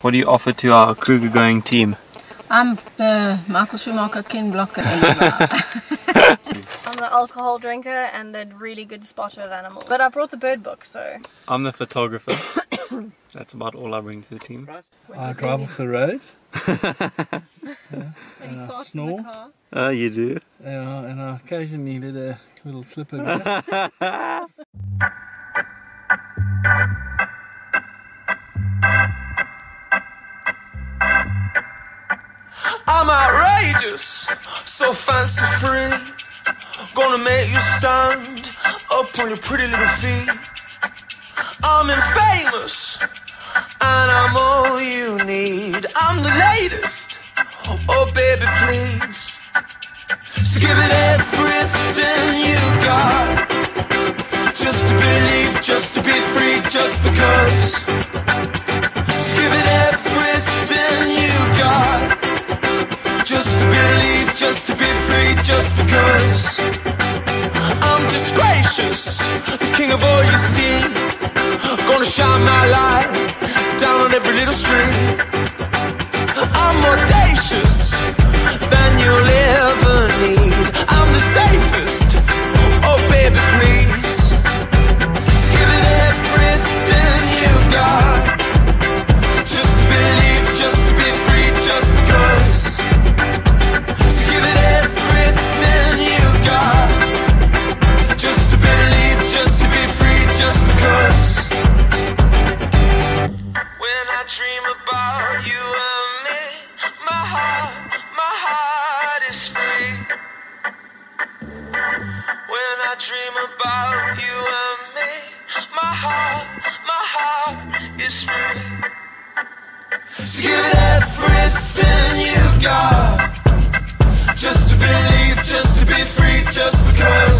What do you offer to our Kruger going team? I'm the Michael Schumacher kin blocker. I'm the alcohol drinker and the really good spotter of animals. But I brought the bird book, so... I'm the photographer. That's about all I bring to the team. I drive off the road. And I snore. Oh, you do? Yeah, and I occasionally did a little slip over. I'm outrageous, so fancy free. Gonna make you stand up on your pretty little feet. I'm infamous, and I'm all you need. I'm the latest, oh baby please. So give it everything you got, just to believe, just to be free, just because. Just to be free, just because. I'm just gracious, the king of all you see. Gonna shine my light down on every little street. I'm audacious than you'll ever need. I'm the safest, oh baby please. Just give it everything you got, just to believe, just to be free, just because. Dream about you and me. My heart is free. So give it everything you got, just to believe, just to be free, just because.